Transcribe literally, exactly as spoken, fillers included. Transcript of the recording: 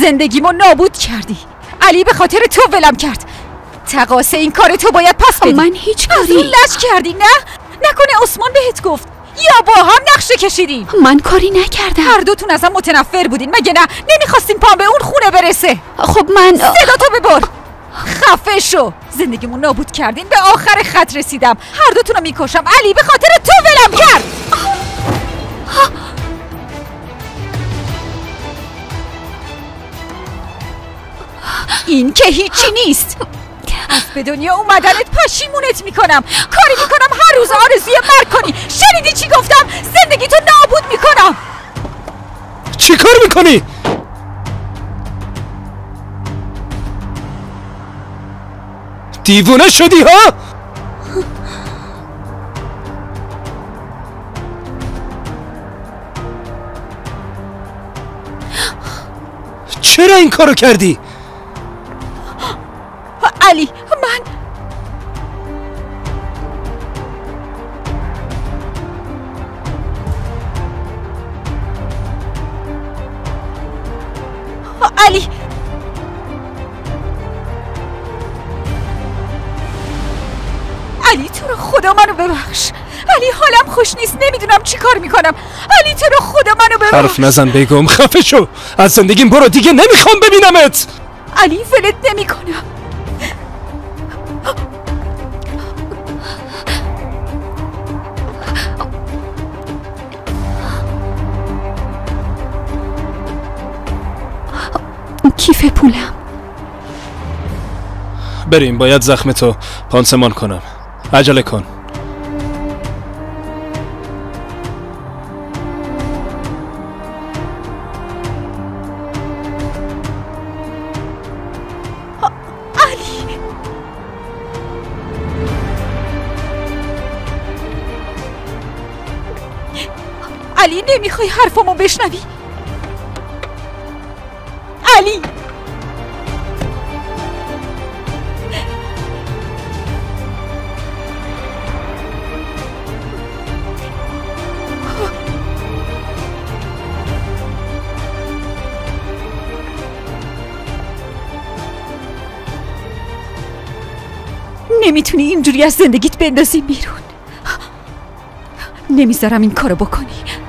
زندگیمو نابود کردی. علی به خاطر تو ولم کرد. تقاص این کار تو باید پس بدی. من هیچ کاری لش کردی. نه نکنه عثمان بهت گفت یا با هم نقشه کشیدیم. من کاری نکردم. هر دوتون ازم متنفر بودین مگه نه؟ نمیخواستین پام به اون خونه برسه. خب من صدا تو ببر. خفه شو. زندگیمون نابود کردین. به آخر خط رسیدم. هر دوتون رو میکشم. علی به خاطر تو ولم کرد. این که هیچی نیست. از به دنیا اومدنت پشیمونت میکنم. کاری میکنم هر روز آرزوی مرگ کنی. شنیدی چی گفتم؟ زندگی تو نابود میکنم. چی کار میکنی؟ دیوونه شدی ها؟ چرا این کارو کردی؟ علی من علی علی تو رو خدا منو ببخش. علی حالم خوش نیست. نمیدونم چی کار میکنم. علی تو رو خدا منو ببخش. حرف نزن بگم. خفه شو. از زندگیم برو دیگه. نمیخوام ببینمت. علی ولت نمیکنم. کیف پولم. بریم باید زخم تو پانسمان کنم. عجله کن. علی نمیخوای حرفمو بشنوی؟ علی نمیتونی اینجوری از زندگیت بندازی بیرون. نمیذارم این کارو بکنی.